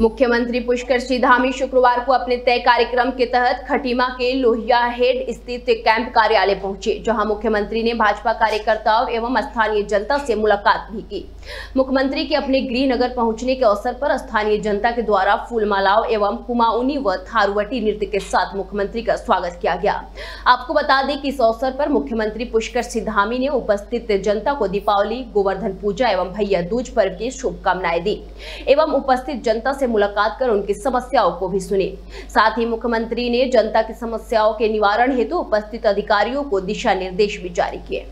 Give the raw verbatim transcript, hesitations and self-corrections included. मुख्यमंत्री पुष्कर सिंह धामी शुक्रवार को अपने तय कार्यक्रम के तहत खटीमा के लोहिया हेड स्थित कैंप कार्यालय पहुंचे, जहां मुख्यमंत्री ने भाजपा कार्यकर्ताओं एवं स्थानीय जनता से मुलाकात भी की। मुख्यमंत्री के अपने गृहनगर पहुंचने के अवसर पर स्थानीय जनता के द्वारा फूलमालाओं एवं कुमाऊनी व थारूवटी नृत्य के साथ मुख्यमंत्री का स्वागत किया गया। आपको बता दें कि इस अवसर पर मुख्यमंत्री पुष्कर सिंह धामी ने उपस्थित जनता को दीपावली, गोवर्धन पूजा एवं भैया दूज पर्व की शुभकामनाएं दी एवं उपस्थित जनता से मुलाकात कर उनकी समस्याओं को भी सुने। साथ ही मुख्यमंत्री ने जनता की समस्याओं के निवारण हेतु उपस्थित अधिकारियों को दिशा निर्देश भी जारी किए।